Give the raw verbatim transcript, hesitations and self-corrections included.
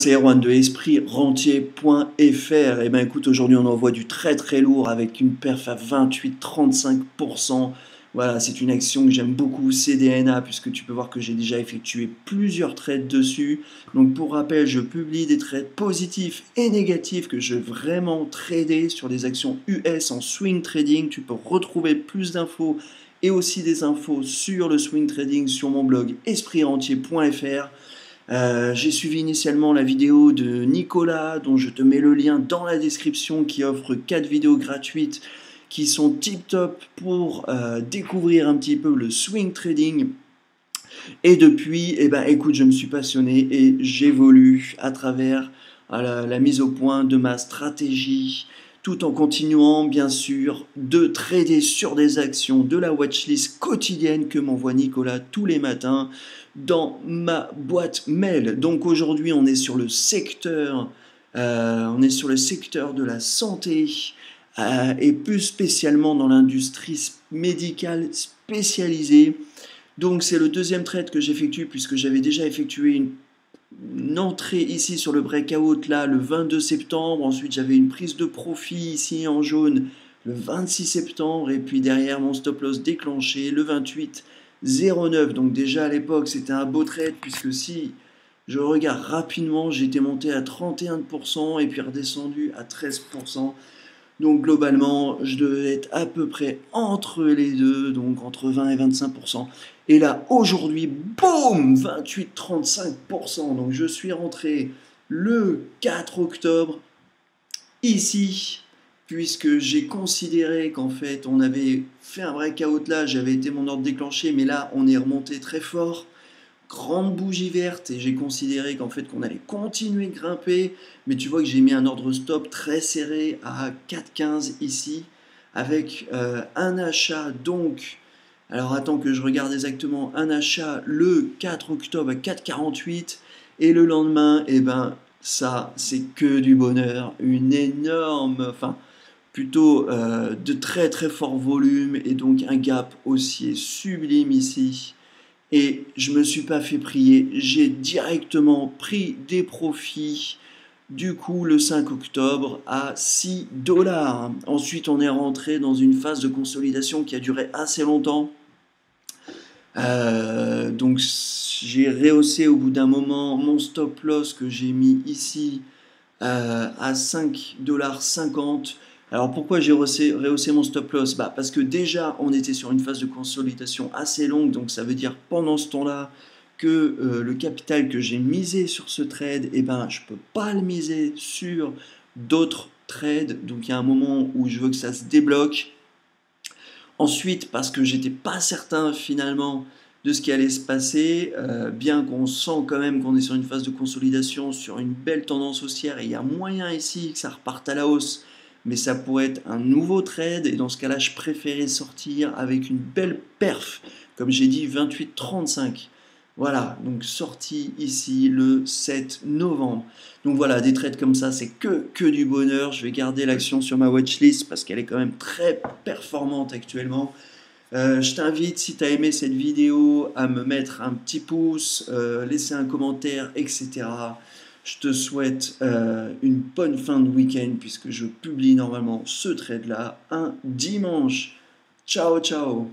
C'est Erwan de Esprit Rentier point F R. Et ben écoute, aujourd'hui on envoie du très très lourd avec une perf à vingt-huit trente-cinq pour cent. Voilà, c'est une action que j'aime beaucoup, C D N A, puisque tu peux voir que j'ai déjà effectué plusieurs trades dessus. Donc pour rappel, je publie des trades positifs et négatifs que je vais vraiment trader sur des actions U S en swing trading. Tu peux retrouver plus d'infos et aussi des infos sur le swing trading sur mon blog Esprit Rentier point F R. Euh, j'ai suivi initialement la vidéo de Nicolas, dont je te mets le lien dans la description, qui offre quatre vidéos gratuites qui sont tip top pour euh, découvrir un petit peu le swing trading. Et depuis, eh ben, écoute, je me suis passionné et j'évolue à travers à la, la mise au point de ma stratégie, tout en continuant bien sûr de trader sur des actions de la watchlist quotidienne que m'envoie Nicolas tous les matins dans ma boîte mail. Donc aujourd'hui on est sur le secteur, euh, on est sur le secteur de la santé euh, et plus spécialement dans l'industrie médicale spécialisée. Donc c'est le deuxième trade que j'effectue, puisque j'avais déjà effectué une une entrée ici sur le breakout là le vingt-deux septembre, ensuite j'avais une prise de profit ici en jaune le vingt-six septembre, et puis derrière mon stop loss déclenché le vingt-huit zéro neuf. Donc déjà à l'époque c'était un beau trade, puisque si je regarde rapidement, j'étais monté à trente et un pour cent et puis redescendu à treize pour cent. Donc globalement, je devais être à peu près entre les deux, donc entre vingt et vingt-cinq pour cent. Et là, aujourd'hui, boum, vingt-huit trente-cinq pour cent. Donc je suis rentré le quatre octobre, ici, puisque j'ai considéré qu'en fait, on avait fait un breakout là, j'avais été mon ordre déclenché, mais là, on est remonté très fort. Grande bougie verte, et j'ai considéré qu'en fait qu'on allait continuer de grimper, mais tu vois que j'ai mis un ordre stop très serré à quatre quinze ici avec euh, un achat. Donc alors attends que je regarde exactement, un achat le quatre octobre à quatre quarante-huit, et le lendemain, et eh ben ça c'est que du bonheur, une énorme, enfin plutôt euh, de très très fort volume, et donc un gap haussier sublime ici. Et je ne me suis pas fait prier, j'ai directement pris des profits, du coup le cinq octobre à six dollars. Ensuite on est rentré dans une phase de consolidation qui a duré assez longtemps. Euh, donc j'ai rehaussé au bout d'un moment mon stop loss que j'ai mis ici euh, à cinq dollars cinquante. Alors pourquoi j'ai rehaussé mon stop loss? Bah parce que déjà on était sur une phase de consolidation assez longue, donc ça veut dire pendant ce temps-là que euh, le capital que j'ai misé sur ce trade, eh ben, je ne peux pas le miser sur d'autres trades, donc il y a un moment où je veux que ça se débloque. Ensuite parce que j'étais pas certain finalement de ce qui allait se passer, euh, bien qu'on sent quand même qu'on est sur une phase de consolidation, sur une belle tendance haussière, et il y a moyen ici que ça reparte à la hausse. Mais ça pourrait être un nouveau trade, et dans ce cas-là, je préférais sortir avec une belle perf, comme j'ai dit, vingt-huit trente-cinq. Voilà, donc sorti ici le sept novembre. Donc voilà, des trades comme ça, c'est que, que du bonheur. Je vais garder l'action sur ma watchlist parce qu'elle est quand même très performante actuellement. Euh, je t'invite, si tu as aimé cette vidéo, à me mettre un petit pouce, euh, laisser un commentaire, et cetera. Je te souhaite euh, une bonne fin de week-end, puisque je publie normalement ce trade-là un dimanche. Ciao, ciao!